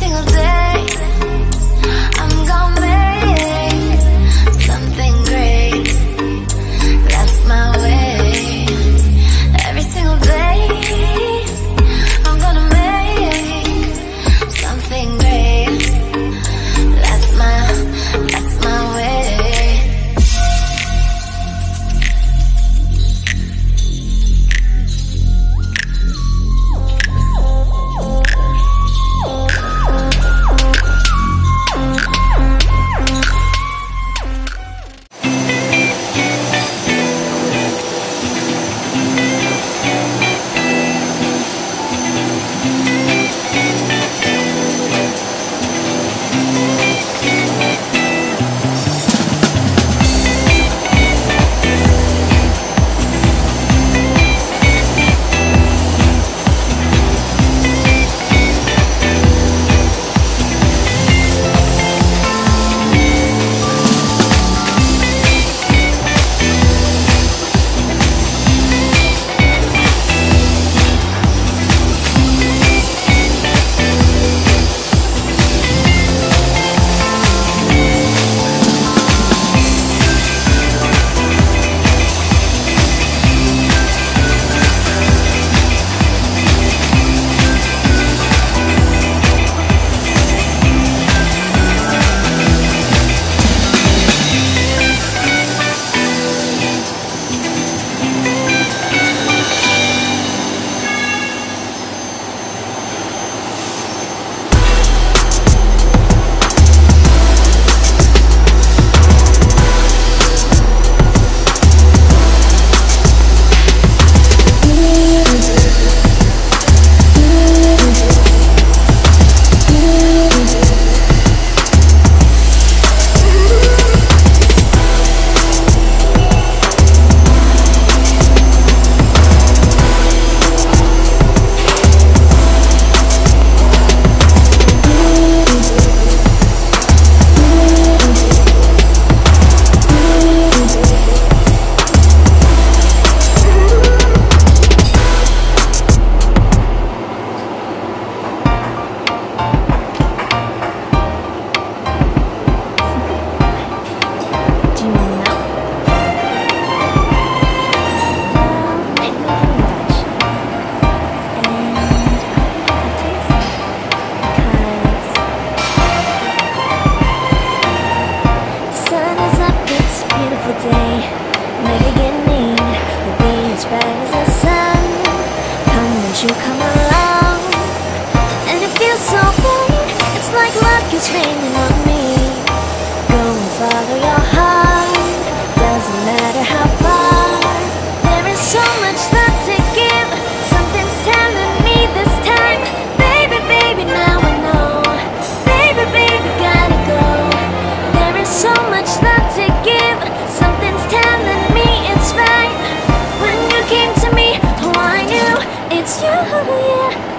single day I'm gonna make something great. That's my way. Every single day I'm gonna make something great. That's my way.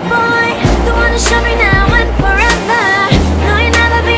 Boy, the one who showed me now and forever. No, you'll never be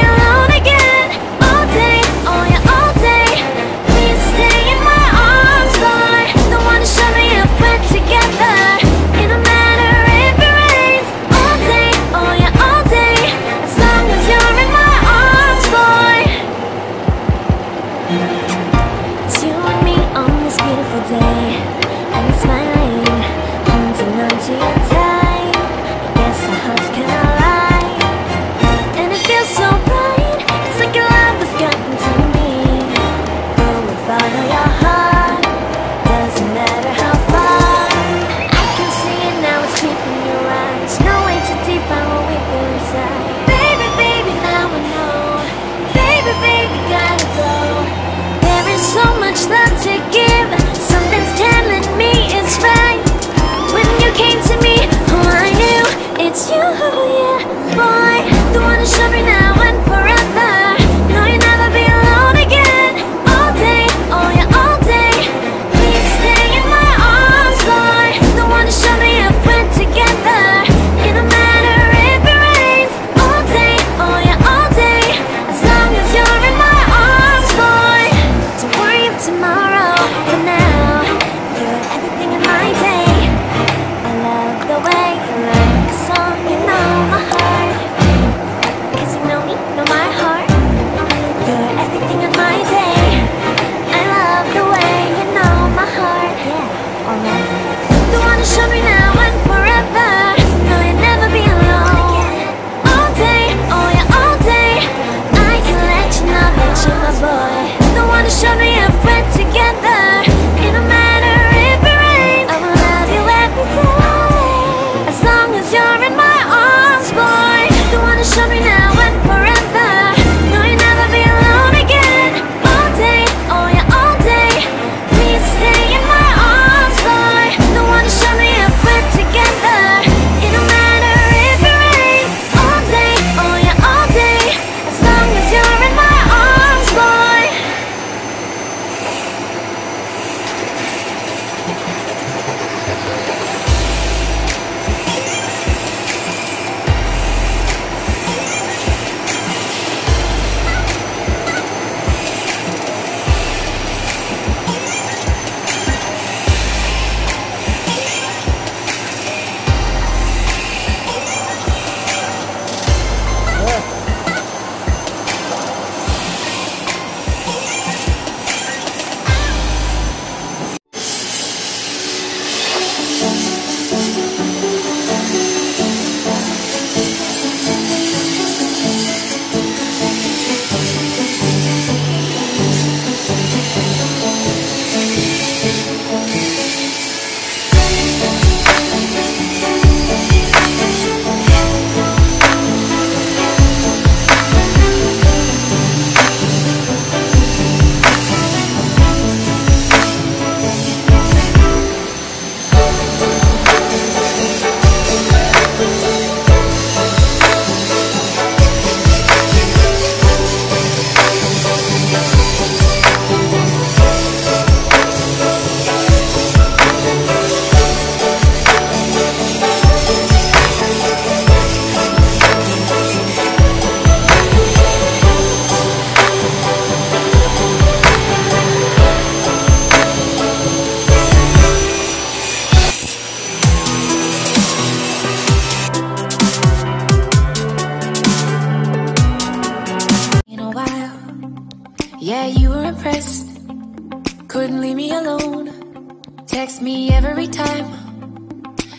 Text me every time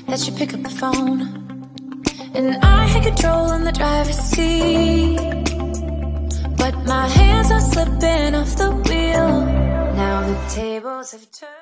that you pick up the phone, and I had control in the driver's seat, but my hands are slipping off the wheel. Now the tables have turned.